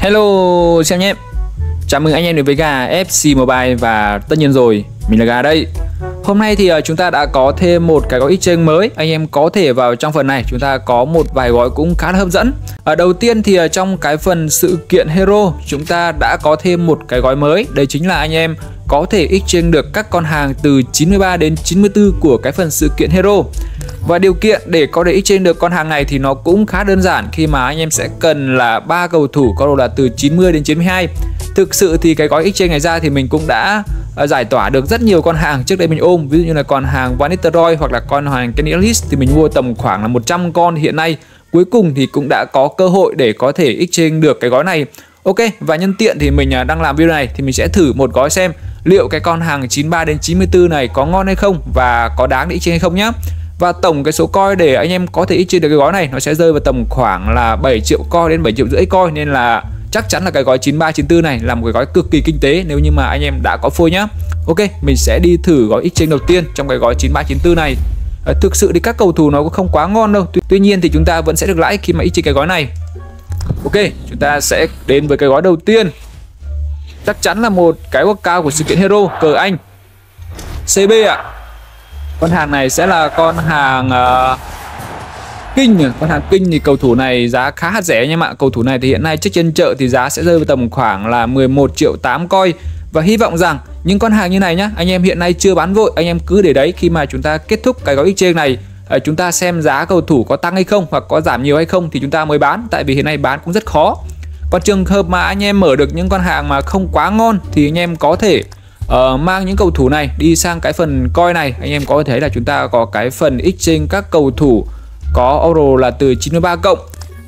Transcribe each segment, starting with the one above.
Hello xem nhé. Chào mừng anh em đến với gà FC Mobile và tất nhiên rồi, mình là gà đây. Hôm nay thì chúng ta đã có thêm một cái gói exchange mới. Anh em có thể vào trong phần này, chúng ta có một vài gói cũng khá là hấp dẫn. Đầu tiên thì trong cái phần sự kiện hero, chúng ta đã có thêm một cái gói mới. Đấy chính là anh em có thể exchange được các con hàng từ 93 đến 94 của cái phần sự kiện hero. Và điều kiện để có thể exchange được con hàng này thì nó cũng khá đơn giản, khi mà anh em sẽ cần là 3 cầu thủ có độ là từ 90 đến 92. Thực sự thì cái gói exchange này ra thì mình cũng đã giải tỏa được rất nhiều con hàng trước đây mình ôm. Ví dụ như là con hàng Van Nistelrooy hoặc là con hàng Kenilis thì mình mua tầm khoảng là 100 con. Hiện nay cuối cùng thì cũng đã có cơ hội để có thể exchange được cái gói này. Ok, và nhân tiện thì mình đang làm video này thì mình sẽ thử một gói xem liệu cái con hàng 93 đến 94 này có ngon hay không và có đáng để exchange hay không nhá. Và tổng cái số coin để anh em có thể exchange được cái gói này nó sẽ rơi vào tầm khoảng là 7 triệu coin đến 7 triệu rưỡi coin, nên là chắc chắn là cái gói 93 94 này là một cái gói cực kỳ kinh tế nếu như mà anh em đã có phôi nhá. Ok, mình sẽ đi thử gói exchange đầu tiên trong cái gói 93 94 này. Thực sự thì các cầu thủ nó cũng không quá ngon đâu. Tuy nhiên thì chúng ta vẫn sẽ được lãi khi mà exchange cái gói này. Ok, chúng ta sẽ đến với cái gói đầu tiên. Chắc chắn là một cái workout của sự kiện hero, cờ Anh. CB ạ. Con hàng này sẽ là con hàng Kinh. Con hàng Kinh thì cầu thủ này giá khá là rẻ nha mọi người. Cầu thủ này thì hiện nay trước trên chợ thì giá sẽ rơi vào tầm khoảng là 11 triệu 8 coin. Và hy vọng rằng những con hàng như này nhá, anh em hiện nay chưa bán vội, anh em cứ để đấy, khi mà chúng ta kết thúc cái gói exchange này, chúng ta xem giá cầu thủ có tăng hay không hoặc có giảm nhiều hay không thì chúng ta mới bán, tại vì hiện nay bán cũng rất khó. Còn trường hợp mà anh em mở được những con hàng mà không quá ngon thì anh em có thể mang những cầu thủ này đi sang cái phần coin này. Anh em có thể thấy là chúng ta có cái phần exchange các cầu thủ có euro là từ 93 cộng.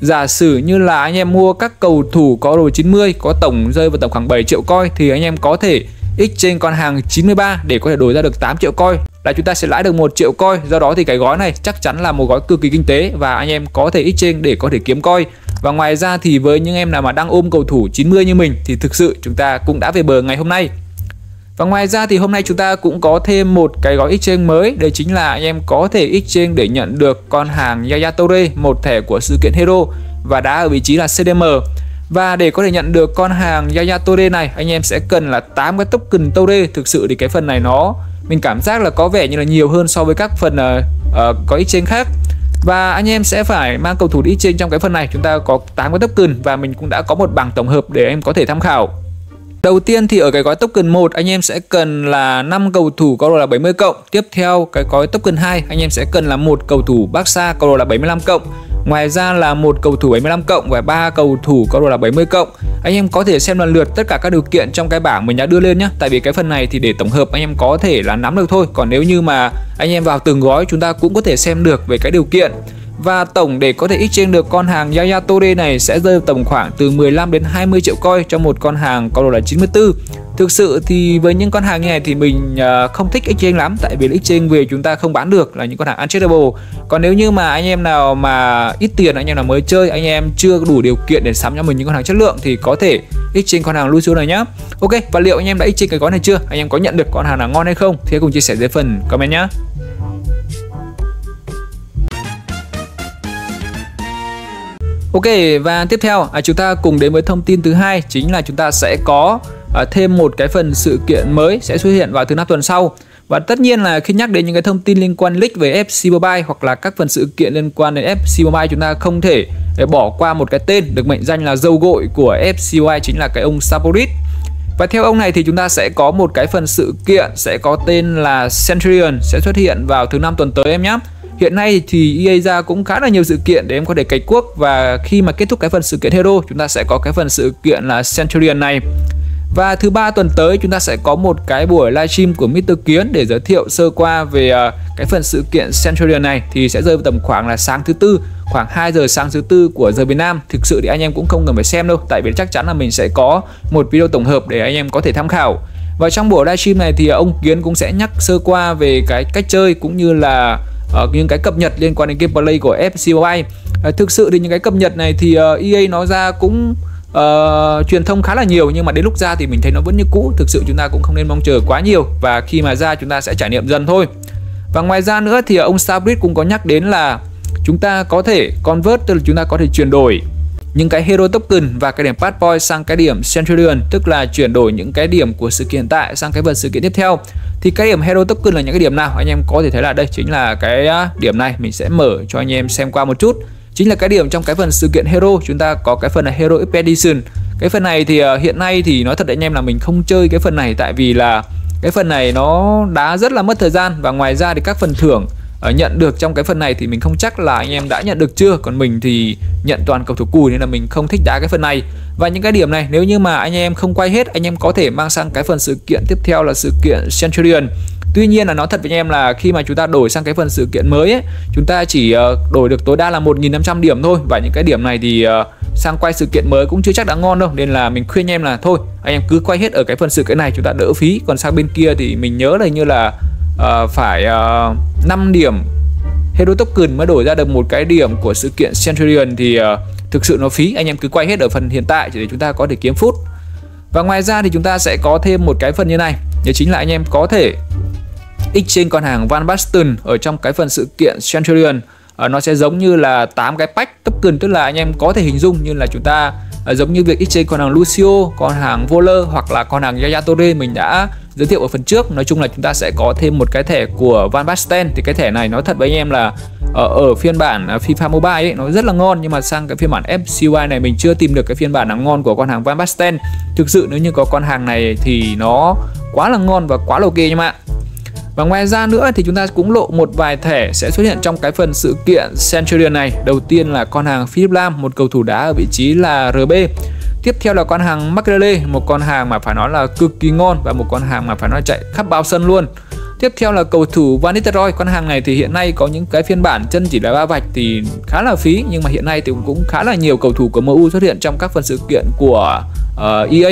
Giả sử như là anh em mua các cầu thủ có euro 90 có tổng rơi vào tầm khoảng 7 triệu coin thì anh em có thể exchange con hàng 93 để có thể đổi ra được 8 triệu coin, là chúng ta sẽ lãi được 1 triệu coin. Do đó thì cái gói này chắc chắn là một gói cực kỳ kinh tế và anh em có thể exchange để có thể kiếm coin. Và ngoài ra thì với những em nào mà đang ôm cầu thủ 90 như mình thì thực sự chúng ta cũng đã về bờ ngày hôm nay. Và ngoài ra thì hôm nay chúng ta cũng có thêm một cái gói exchange mới. Đấy chính là anh em có thể exchange để nhận được con hàng Yaya Touré, một thẻ của sự kiện hero và đá ở vị trí là CDM. Và để có thể nhận được con hàng Yaya Touré này, anh em sẽ cần là 8 cái token Touré. Thực sự thì cái phần này nó mình cảm giác là có vẻ như là nhiều hơn so với các phần có exchange khác. Và anh em sẽ phải mang cầu thủ đi exchange trong cái phần này. Chúng ta có 8 cái token và mình cũng đã có một bảng tổng hợp để em có thể tham khảo. Đầu tiên thì ở cái gói token 1 anh em sẽ cần là 5 cầu thủ có độ là 70 cộng. Tiếp theo cái gói token 2 anh em sẽ cần là 1 cầu thủ Barca có độ là 75 cộng. Ngoài ra là 1 cầu thủ 75 cộng và 3 cầu thủ có độ là 70 cộng. Anh em có thể xem lần lượt tất cả các điều kiện trong cái bảng mình đã đưa lên nhé. Tại vì cái phần này thì để tổng hợp anh em có thể là nắm được thôi. Còn nếu như mà anh em vào từng gói chúng ta cũng có thể xem được về cái điều kiện. Và tổng để có thể exchange được con hàng Yaya Touré này sẽ rơi tầm khoảng từ 15 đến 20 triệu coin cho một con hàng có độ là 94. Thực sự thì với những con hàng như này thì mình không thích exchange lắm, tại vì exchange về chúng ta không bán được, là những con hàng untradeable. Còn nếu như mà anh em nào mà ít tiền, anh em nào mới chơi, anh em chưa đủ điều kiện để sắm cho mình những con hàng chất lượng thì có thể exchange con hàng lui xuống này nhá. Ok, và liệu anh em đã exchange cái gói này chưa? Anh em có nhận được con hàng nào ngon hay không? Thì hãy cùng chia sẻ dưới phần comment nhá. Ok, và tiếp theo chúng ta cùng đến với thông tin thứ hai, chính là chúng ta sẽ có thêm một cái phần sự kiện mới sẽ xuất hiện vào thứ 5 tuần sau. Và tất nhiên là khi nhắc đến những cái thông tin liên quan leak về FC Mobile hoặc là các phần sự kiện liên quan đến FC Mobile, chúng ta không thể bỏ qua một cái tên được mệnh danh là dầu gội của FC Mobile, chính là cái ông Saporiz. Và theo ông này thì chúng ta sẽ có một cái phần sự kiện sẽ có tên là Centurion sẽ xuất hiện vào thứ 5 tuần tới em nhé. Hiện nay thì EA ra cũng khá là nhiều sự kiện để em có thể cày cuốc, và khi mà kết thúc cái phần sự kiện hero chúng ta sẽ có cái phần sự kiện là Centurion này. Và thứ 3 tuần tới chúng ta sẽ có một cái buổi livestream của Mr. Kiến để giới thiệu sơ qua về cái phần sự kiện Centurion này, thì sẽ rơi vào tầm khoảng là sáng thứ Tư, khoảng 2 giờ sáng thứ Tư của giờ Việt Nam. Thực sự thì anh em cũng không cần phải xem đâu, tại vì chắc chắn là mình sẽ có một video tổng hợp để anh em có thể tham khảo. Và trong buổi livestream này thì ông Kiến cũng sẽ nhắc sơ qua về cái cách chơi cũng như là những cái cập nhật liên quan đến gameplay của FC Mobile. Thực sự thì những cái cập nhật này thì EA nó ra cũng truyền thông khá là nhiều, nhưng mà đến lúc ra thì mình thấy nó vẫn như cũ. Thực sự chúng ta cũng không nên mong chờ quá nhiều, và khi mà ra chúng ta sẽ trải nghiệm dần thôi. Và ngoài ra nữa thì ông Starbridge cũng có nhắc đến là chúng ta có thể convert, tức là chúng ta có thể chuyển đổi những cái hero token và cái điểm bad boy sang cái điểm Centurion, tức là chuyển đổi những cái điểm của sự kiện hiện tại sang cái vật sự kiện tiếp theo. Thì cái điểm hero token là những cái điểm nào? Anh em có thể thấy là đây chính là cái điểm này, mình sẽ mở cho anh em xem qua một chút. Chính là cái điểm trong cái phần sự kiện hero, chúng ta có cái phần là hero expedition. Cái phần này thì hiện nay thì nói thật anh em là mình không chơi cái phần này, tại vì là cái phần này nó đá rất là mất thời gian, và ngoài ra thì các phần thưởng nhận được trong cái phần này thì mình không chắc là anh em đã nhận được chưa, còn mình thì nhận toàn cầu thủ cùi nên là mình không thích đá cái phần này. Và những cái điểm này nếu như mà anh em không quay hết, anh em có thể mang sang cái phần sự kiện tiếp theo là sự kiện Centurion. Tuy nhiên là nói thật với anh em là khi mà chúng ta đổi sang cái phần sự kiện mới ấy, chúng ta chỉ đổi được tối đa là 1.500 điểm thôi, và những cái điểm này thì sang quay sự kiện mới cũng chưa chắc đã ngon đâu, nên là mình khuyên em là thôi anh em cứ quay hết ở cái phần sự kiện này chúng ta đỡ phí. Còn sang bên kia thì mình nhớ là như là phải 5 điểm hero token mới đổi ra được một cái điểm của sự kiện Centurion, thì thực sự nó phí, anh em cứ quay hết ở phần hiện tại chỉ để chúng ta có thể kiếm phút. Và ngoài ra thì chúng ta sẽ có thêm một cái phần như này, đó chính là anh em có thể exchange con hàng Van Basten ở trong cái phần sự kiện Centurion. Nó sẽ giống như là 8 cái pack token, tức là anh em có thể hình dung như là chúng ta giống như việc exchange con hàng Lucio, con hàng Voler hoặc là con hàng Yaya Touré mình đã giới thiệu ở phần trước. Nói chung là chúng ta sẽ có thêm một cái thẻ của Van Basten. Thì cái thẻ này nói thật với anh em là ở phiên bản FIFA Mobile ấy, nó rất là ngon, nhưng mà sang cái phiên bản FC này mình chưa tìm được cái phiên bản nào ngon của con hàng Van Basten. Thực sự nếu như có con hàng này thì nó quá là ngon và quá là ok nha bạn. Và ngoài ra nữa thì chúng ta cũng lộ một vài thẻ sẽ xuất hiện trong cái phần sự kiện Centurion này. Đầu tiên là con hàng Philipp Lahm, một cầu thủ đá ở vị trí là RB. Tiếp theo là con hàng Macrile, một con hàng mà phải nói là cực kỳ ngon và một con hàng mà phải nói chạy khắp bao sân luôn. Tiếp theo là cầu thủ Van Nistelrooy, con hàng này thì hiện nay có những cái phiên bản chân chỉ là 3 vạch thì khá là phí, nhưng mà hiện nay thì cũng khá là nhiều cầu thủ của MU xuất hiện trong các phần sự kiện của EA.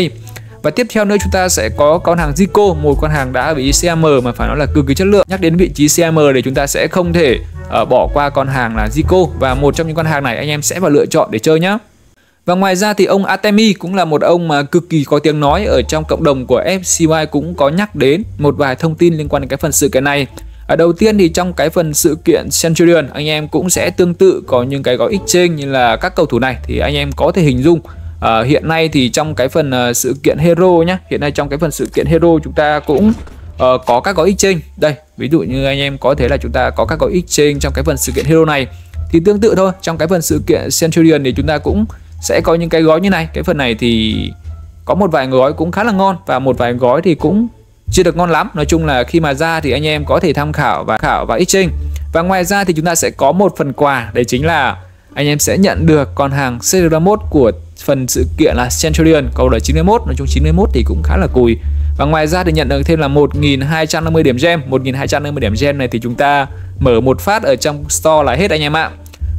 Và tiếp theo nữa chúng ta sẽ có con hàng Zico, một con hàng đá ở vị trí CM mà phải nói là cực kỳ chất lượng. Nhắc đến vị trí CM thì chúng ta sẽ không thể bỏ qua con hàng là Zico, và một trong những con hàng này anh em sẽ vào lựa chọn để chơi nhé. Và ngoài ra thì ông Atemi cũng là một ông mà cực kỳ có tiếng nói ở trong cộng đồng của FCY, cũng có nhắc đến một vài thông tin liên quan đến cái phần sự kiện này. Ở đầu tiên thì trong cái phần sự kiện Centurion anh em cũng sẽ tương tự có những cái gói exchange như là các cầu thủ này, thì anh em có thể hình dung. Hiện nay thì trong cái phần sự kiện hero nhé, hiện nay trong cái phần sự kiện hero chúng ta cũng có các gói exchange. Đây, ví dụ như anh em có thể là chúng ta có các gói exchange trong cái phần sự kiện hero này. Thì tương tự thôi, trong cái phần sự kiện Centurion thì chúng ta cũng sẽ có những cái gói như này. Cái phần này thì có một vài gói cũng khá là ngon và một vài gói thì cũng chưa được ngon lắm. Nói chung là khi mà ra thì anh em có thể tham khảo và exchange. Và ngoài ra thì chúng ta sẽ có một phần quà, đấy chính là anh em sẽ nhận được con hàng Cerula Mode của phần sự kiện là Centurion, cầu đời 91, nói chung 91 thì cũng khá là cùi. Và ngoài ra thì nhận được thêm là 1.250 điểm gem. 1.250 điểm gem này thì chúng ta mở một phát ở trong store là hết anh em ạ.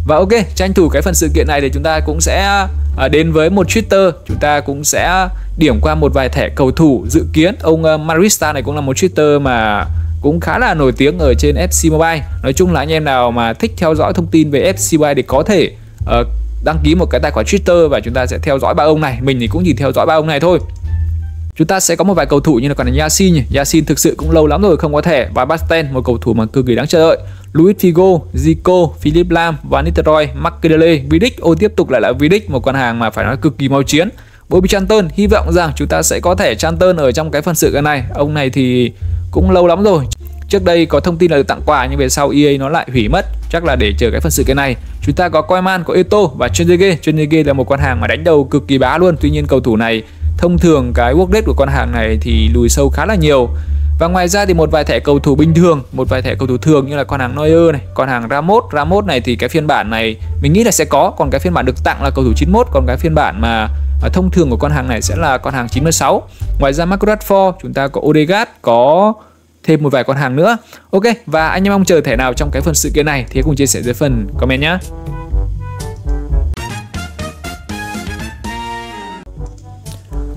Và ok, tranh thủ cái phần sự kiện này thì chúng ta cũng sẽ đến với một Twitter. Chúng ta cũng sẽ điểm qua một vài thẻ cầu thủ dự kiến. Ông Marista này cũng là một Twitter mà cũng khá là nổi tiếng ở trên FC Mobile. Nói chung là anh em nào mà thích theo dõi thông tin về FC Mobile thì có thể đăng ký một cái tài khoản Twitter và chúng ta sẽ theo dõi ba ông này. Mình thì cũng chỉ theo dõi ba ông này thôi. Chúng ta sẽ có một vài cầu thủ như là còn Yassin thực sự cũng lâu lắm rồi không có thẻ. Và Basten, một cầu thủ mà cực kỳ đáng chờ đợi. Louis Figo, Zico, Philipp Lahm, Van Nistelrooy, Macadale, Vidic. Tiếp tục lại là Vidic, một con hàng mà phải nói cực kỳ mau chiến. Bobby Chanton, hy vọng rằng chúng ta sẽ có thẻ Chanton ở trong cái phần sự kiện này. Ông này thì cũng lâu lắm rồi. Trước đây có thông tin là được tặng quà nhưng về sau EA nó lại hủy mất. Chắc là để chờ cái phần sự kiện này. Chúng ta có Koeman, có Eto và Chengi. Chengi là một con hàng mà đánh đầu cực kỳ bá luôn. Tuy nhiên cầu thủ này thông thường cái work rate của con hàng này thì lùi sâu khá là nhiều. Và ngoài ra thì một vài thẻ cầu thủ bình thường, một vài thẻ cầu thủ thường như là con hàng Neuer này, con hàng Ramos này thì cái phiên bản này mình nghĩ là sẽ có. Còn cái phiên bản được tặng là cầu thủ 91, còn cái phiên bản mà thông thường của con hàng này sẽ là con hàng 96. Ngoài ra Macrile, chúng ta có Odegaard, có thêm một vài con hàng nữa. Ok, và anh em mong chờ thẻ nào trong cái phần sự kiện này thì hãy cùng chia sẻ dưới phần comment nhé.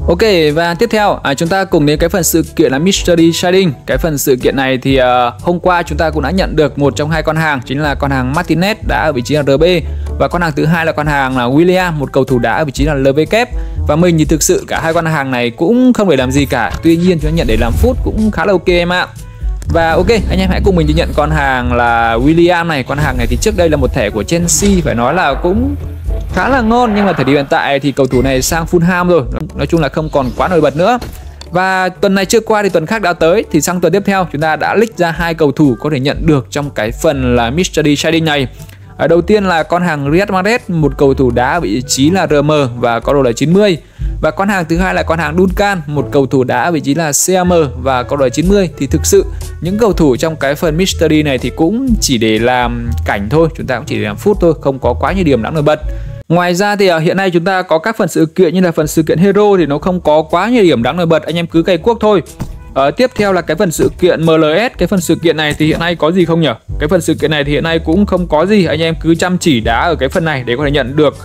Ok, và tiếp theo chúng ta cùng đến cái phần sự kiện là Mystery Shining. Cái phần sự kiện này thì hôm qua chúng ta cũng đã nhận được một trong hai con hàng, chính là con hàng Martinez đã ở vị trí là RB, và con hàng thứ hai là con hàng là William, một cầu thủ đã ở vị trí là LV kép. Và mình thì thực sự cả hai con hàng này cũng không để làm gì cả. Tuy nhiên chúng ta nhận để làm phút cũng khá là ok em ạ. Và ok, anh em hãy cùng mình nhận con hàng là William này. Con hàng này thì trước đây là một thẻ của Chelsea, phải nói là cũng khá là ngon, nhưng mà thời điểm hiện tại thì cầu thủ này sang Fulham rồi, nói chung là không còn quá nổi bật nữa. Và tuần này chưa qua thì tuần khác đã tới, thì sang tuần tiếp theo chúng ta đã list ra hai cầu thủ có thể nhận được trong cái phần là Mystery Shining này. Ở đầu tiên là con hàng Riyad Mahrez, một cầu thủ đá vị trí là RM và có độ là 90. Và con hàng thứ hai là con hàng Duncan, một cầu thủ đá vị trí là CM và có độ là 90. Thì thực sự những cầu thủ trong cái phần Mystery này thì cũng chỉ để làm cảnh thôi, chúng ta cũng chỉ để làm phút thôi, không có quá nhiều điểm đáng nổi bật. Ngoài ra thì hiện nay chúng ta có các phần sự kiện như là phần sự kiện Hero thì nó không có quá nhiều điểm đáng nổi bật, anh em cứ cày cuốc thôi. Tiếp theo là cái phần sự kiện MLS, cái phần sự kiện này thì hiện nay có gì không nhỉ? Cái phần sự kiện này thì hiện nay cũng không có gì, anh em cứ chăm chỉ đá ở cái phần này để có thể nhận được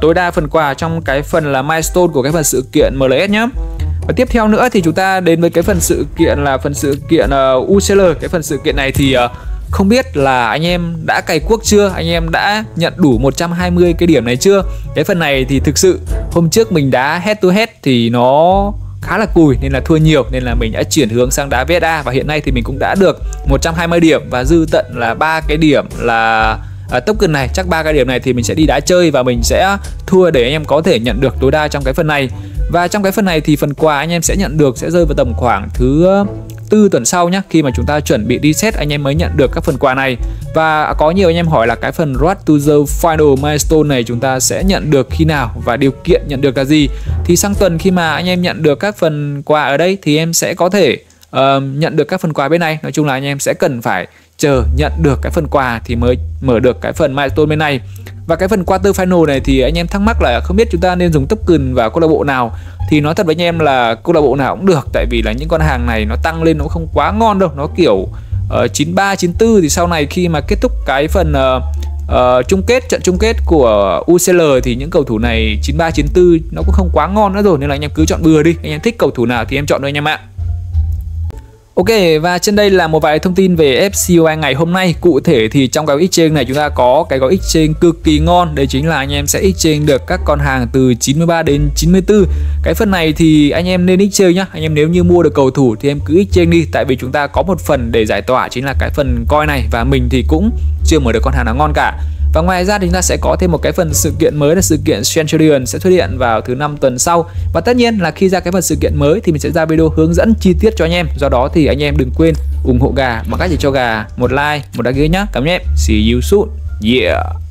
tối đa phần quà trong cái phần là milestone của cái phần sự kiện MLS nhé. Và tiếp theo nữa thì chúng ta đến với cái phần sự kiện là phần sự kiện UCL, cái phần sự kiện này thì không biết là anh em đã cày cuốc chưa, anh em đã nhận đủ 120 cái điểm này chưa. Cái phần này thì thực sự hôm trước mình đá head to head thì nó khá là cùi nên là thua nhiều, nên là mình đã chuyển hướng sang đá VSA và hiện nay thì mình cũng đã được 120 điểm và dư tận là 3 cái điểm là token này. Chắc 3 cái điểm này thì mình sẽ đi đá chơi và mình sẽ thua để anh em có thể nhận được tối đa trong cái phần này. Và trong cái phần này thì phần quà anh em sẽ nhận được sẽ rơi vào tầm khoảng thứ Tư tuần sau nhé, khi mà chúng ta chuẩn bị reset anh em mới nhận được các phần quà này. Và có nhiều anh em hỏi là cái phần Road to the Final Milestone này chúng ta sẽ nhận được khi nào và điều kiện nhận được là gì. Thì sang tuần khi mà anh em nhận được các phần quà ở đây thì em sẽ có thể nhận được các phần quà bên này. Nói chung là anh em sẽ cần phải chờ nhận được cái phần quà thì mới mở được cái phần milestone bên này. Và cái phần quarter final này thì anh em thắc mắc là không biết chúng ta nên dùng token vào câu lạc bộ nào. Thì nói thật với anh em là câu lạc bộ nào cũng được, tại vì là những con hàng này nó tăng lên nó không quá ngon đâu, nó kiểu 93, 94 thì sau này khi mà kết thúc cái phần trận chung kết của UCL thì những cầu thủ này 93, 94 nó cũng không quá ngon nữa rồi, nên là anh em cứ chọn bừa đi, anh em thích cầu thủ nào thì em chọn thôi anh em ạ. Ok, và trên đây là một vài thông tin về FC Mobile ngày hôm nay. Cụ thể thì trong cái gói exchange này chúng ta có cái gói exchange cực kỳ ngon. Đấy chính là anh em sẽ exchange được các con hàng từ 93 đến 94. Cái phần này thì anh em nên exchange nhá. Anh em nếu như mua được cầu thủ thì em cứ exchange đi, tại vì chúng ta có một phần để giải tỏa chính là cái phần coin này. Và mình thì cũng chưa mở được con hàng nào ngon cả. Và ngoài ra thì chúng ta sẽ có thêm một cái phần sự kiện mới là sự kiện Centurion sẽ xuất hiện vào thứ Năm tuần sau. Và tất nhiên là khi ra cái phần sự kiện mới thì mình sẽ ra video hướng dẫn chi tiết cho anh em. Do đó thì anh em đừng quên ủng hộ gà bằng cách để cho gà một like, một đăng ký nhá. Cảm ơn em. See you soon. Yeah.